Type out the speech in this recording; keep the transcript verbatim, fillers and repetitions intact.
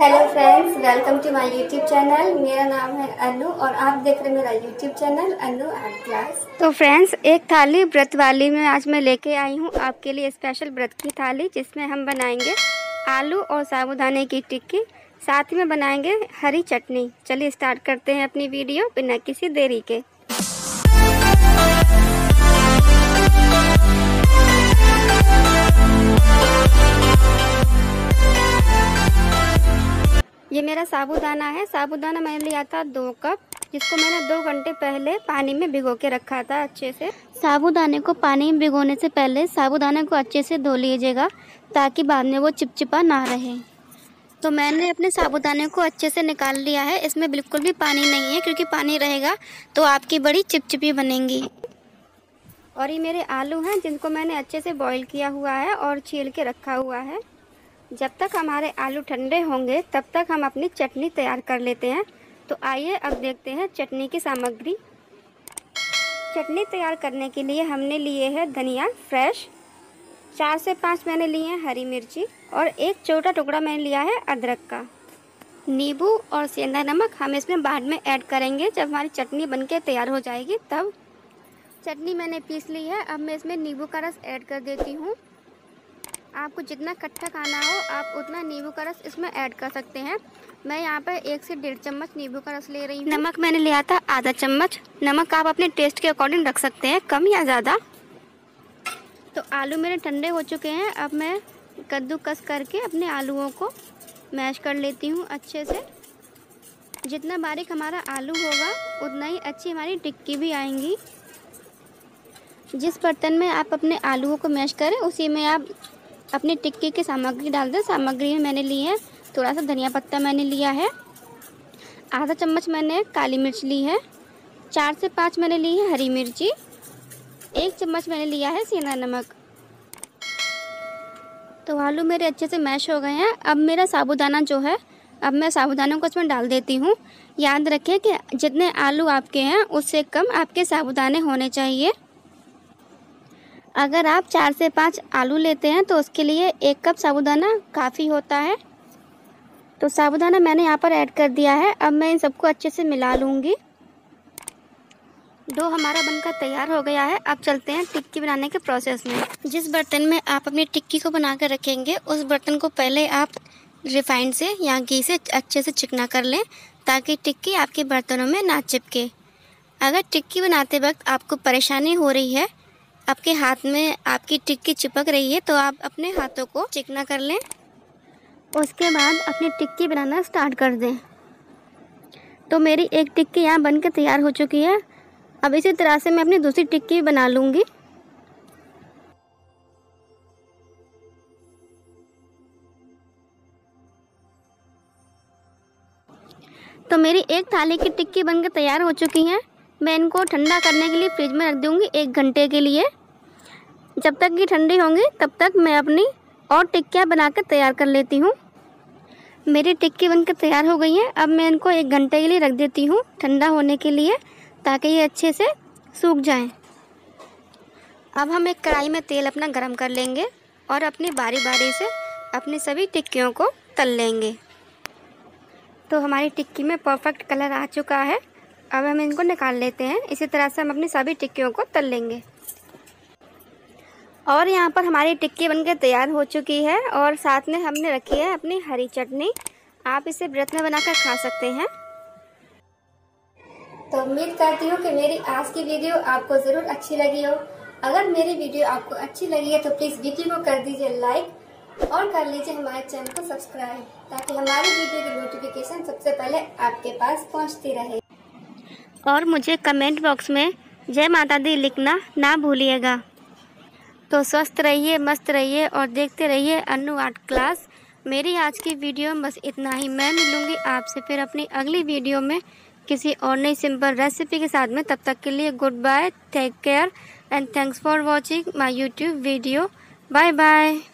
Hello friends, welcome to my YouTube channel. मेरा नाम है अनु और आप देख रहे हैं मेरा YouTube channel Anu art class. तो फ्रेंड्स, एक थाली व्रत वाली में आज मैं लेके आई हूँ आपके लिए स्पेशल व्रत की थाली, जिसमें हम बनाएंगे आलू और साबूदाने की टिक्की, साथ में बनाएंगे हरी चटनी। चलिए स्टार्ट करते हैं अपनी वीडियो बिना किसी देरी के। ये मेरा साबूदाना है। साबूदाना मैंने लिया था दो कप, जिसको मैंने दो घंटे पहले पानी में भिगो के रखा था अच्छे से। साबूदाने को पानी में भिगोने से पहले साबूदाने को अच्छे से धो लीजिएगा, ताकि बाद में वो चिपचिपा ना रहे। तो मैंने अपने साबूदाने को अच्छे से निकाल लिया है। इसमें बिल्कुल भी पानी नहीं है, क्योंकि पानी रहेगा तो आपकी बड़ी चिपचिपी बनेगी। और ये मेरे आलू हैं, जिनको मैंने अच्छे से बॉईल किया हुआ है और छील के रखा हुआ है। जब तक हमारे आलू ठंडे होंगे तब तक हम अपनी चटनी तैयार कर लेते हैं। तो आइए अब देखते हैं चटनी की सामग्री। चटनी तैयार करने के लिए हमने लिए हैं धनिया फ्रेश, चार से पाँच मैंने लिए हैं हरी मिर्ची, और एक छोटा टुकड़ा मैंने लिया है अदरक का। नींबू और सेंधा नमक हम इसमें बाद में ऐड करेंगे, जब हमारी चटनी बनके तैयार हो जाएगी तब। चटनी मैंने पीस ली है, अब मैं इसमें नींबू का रस ऐड कर देती हूँ। आपको जितना खट्टा खाना हो आप उतना नींबू का रस इसमें ऐड कर सकते हैं। मैं यहाँ पर एक से डेढ़ चम्मच नींबू का रस ले रही हूँ। नमक मैंने लिया था आधा चम्मच। नमक आप अपने टेस्ट के अकॉर्डिंग रख सकते हैं, कम या ज़्यादा। तो आलू मेरे ठंडे हो चुके हैं। अब मैं कद्दूकस करके अपने आलूओं को मैश कर लेती हूँ अच्छे से। जितना बारीक हमारा आलू होगा उतना ही अच्छी हमारी टिक्की भी आएंगी। जिस बर्तन में आप अपने आलूओं को मैश करें उसी में आप अपने टिक्की की सामग्री डाल दें। सामग्री में मैंने ली है थोड़ा सा धनिया पत्ता मैंने लिया है, आधा चम्मच मैंने काली मिर्च ली है, चार से पाँच मैंने ली है हरी मिर्ची, एक चम्मच मैंने लिया है सेंधा नमक। तो आलू मेरे अच्छे से मैश हो गए हैं। अब मेरा साबूदाना जो है, अब मैं साबूदाना को इसमें डाल देती हूँ। याद रखें कि जितने आलू आपके हैं उससे कम आपके साबूदाने होने चाहिए। अगर आप चार से पाँच आलू लेते हैं तो उसके लिए एक कप साबूदाना काफ़ी होता है। तो साबूदाना मैंने यहाँ पर ऐड कर दिया है। अब मैं इन सबको अच्छे से मिला लूँगी। डो हमारा बनकर तैयार हो गया है। अब चलते हैं टिक्की बनाने के प्रोसेस में। जिस बर्तन में आप अपनी टिक्की को बना कर रखेंगे उस बर्तन को पहले आप रिफाइंड से या घी से अच्छे से चिकना कर लें, ताकि टिक्की आपके बर्तनों में ना चिपके। अगर टिक्की बनाते वक्त आपको परेशानी हो रही है, आपके हाथ में आपकी टिक्की चिपक रही है, तो आप अपने हाथों को चिकना कर लें। उसके बाद अपनी टिक्की बनाना स्टार्ट कर दें। तो मेरी एक टिक्की यहाँ बन के तैयार हो चुकी है। अब इसी तरह से मैं अपनी दूसरी टिक्की बना लूँगी। तो मेरी एक थाली की टिक्की बन के तैयार हो चुकी है। मैं इनको ठंडा करने के लिए फ्रिज में रख दूँगी एक घंटे के लिए। जब तक ये ठंडी होंगी तब तक मैं अपनी और टिक्कियाँ बनाकर तैयार कर लेती हूँ। मेरी टिक्की बनकर तैयार हो गई हैं। अब मैं इनको एक घंटे के लिए रख देती हूँ ठंडा होने के लिए, ताकि ये अच्छे से सूख जाएं। अब हम एक कढ़ाई में तेल अपना गर्म कर लेंगे और अपनी बारी बारी से अपनी सभी टिक्कियों को तल लेंगे। तो हमारी टिक्की में परफेक्ट कलर आ चुका है। अब हम इनको निकाल लेते हैं। इसी तरह से हम अपनी सभी टिक्कियों को तल लेंगे। और यहाँ पर हमारी टिक्की बनकर तैयार हो चुकी है। और साथ में हमने रखी है अपनी हरी चटनी। आप इसे व्रत में बनाकर खा सकते हैं। तो उम्मीद करती हूँ कि मेरी आज की वीडियो आपको ज़रूर अच्छी लगी हो। अगर मेरी वीडियो आपको अच्छी लगी है तो प्लीज़ वीडियो को कर दीजिए लाइक और कर लीजिए हमारे चैनल को सब्सक्राइब, ताकि हमारी वीडियो की नोटिफिकेशन सबसे पहले आपके पास पहुँचती रहे। और मुझे कमेंट बॉक्स में जय माता दी लिखना ना भूलिएगा। तो स्वस्थ रहिए, मस्त रहिए और देखते रहिए अनु आर्ट क्लास। मेरी आज की वीडियो में बस इतना ही। मैं मिलूँगी आपसे फिर अपनी अगली वीडियो में किसी और नई सिंपल रेसिपी के साथ में। तब तक के लिए good bye, take care and thanks for watching my YouTube video. Bye bye.